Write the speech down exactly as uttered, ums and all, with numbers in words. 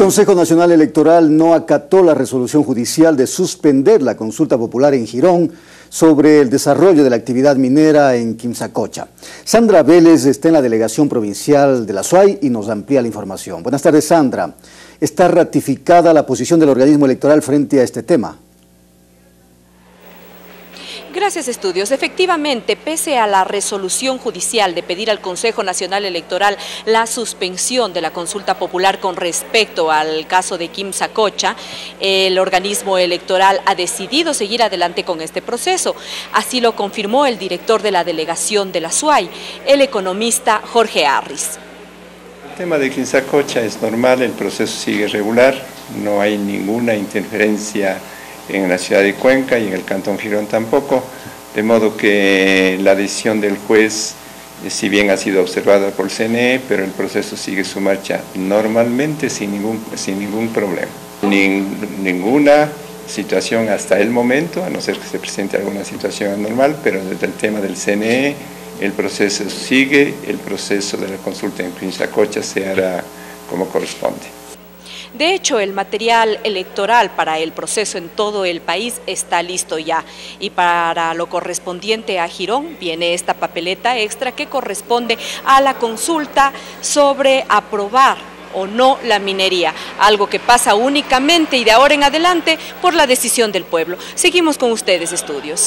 Consejo Nacional Electoral no acató la resolución judicial de suspender la consulta popular en Girón sobre el desarrollo de la actividad minera en Quimsacocha. Sandra Vélez está en la delegación provincial de la SUAY y nos amplía la información. Buenas tardes, Sandra. ¿Está ratificada la posición del organismo electoral frente a este tema? Gracias, Estudios. Efectivamente, pese a la resolución judicial de pedir al Consejo Nacional Electoral la suspensión de la consulta popular con respecto al caso de Quimsacocha, el organismo electoral ha decidido seguir adelante con este proceso. Así lo confirmó el director de la delegación de la SUAY, el economista Jorge Arris. El tema de Quimsacocha es normal, el proceso sigue regular, no hay ninguna interferencia en la ciudad de Cuenca y en el cantón Girón tampoco, de modo que la decisión del juez, si bien ha sido observada por el C N E, pero el proceso sigue su marcha normalmente sin ningún, sin ningún problema. Nin, ninguna situación hasta el momento, a no ser que se presente alguna situación anormal, pero desde el tema del C N E el proceso sigue, el proceso de la consulta en Quimsacocha se hará como corresponde. De hecho, el material electoral para el proceso en todo el país está listo ya. Y para lo correspondiente a Girón viene esta papeleta extra que corresponde a la consulta sobre aprobar o no la minería, algo que pasa únicamente y de ahora en adelante por la decisión del pueblo. Seguimos con ustedes, Estudios.